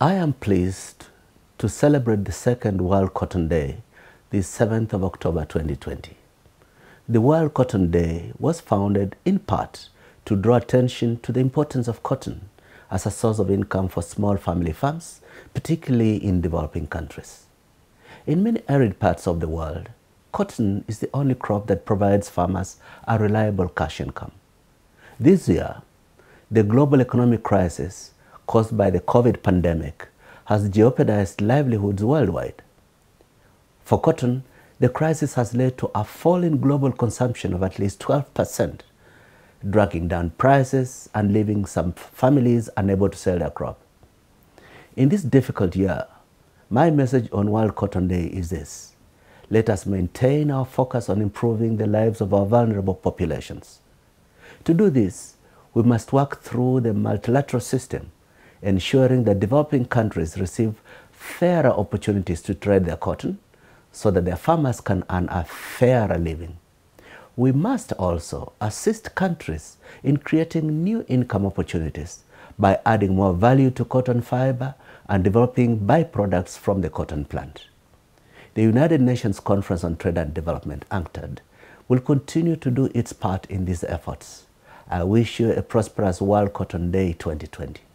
I am pleased to celebrate the second World Cotton Day, the 7th of October 2020. The World Cotton Day was founded in part to draw attention to the importance of cotton as a source of income for small family farms, particularly in developing countries. In many arid parts of the world, cotton is the only crop that provides farmers a reliable cash income. This year, the global economic crisis caused by the COVID pandemic has jeopardized livelihoods worldwide. For cotton, the crisis has led to a fall in global consumption of at least 12%, dragging down prices and leaving some families unable to sell their crop. In this difficult year, my message on World Cotton Day is this: let us maintain our focus on improving the lives of our vulnerable populations. To do this, we must work through the multilateral system, ensuring that developing countries receive fairer opportunities to trade their cotton so that their farmers can earn a fairer living. We must also assist countries in creating new income opportunities by adding more value to cotton fiber and developing byproducts from the cotton plant. The United Nations Conference on Trade and Development, UNCTAD, will continue to do its part in these efforts. I wish you a prosperous World Cotton Day 2020.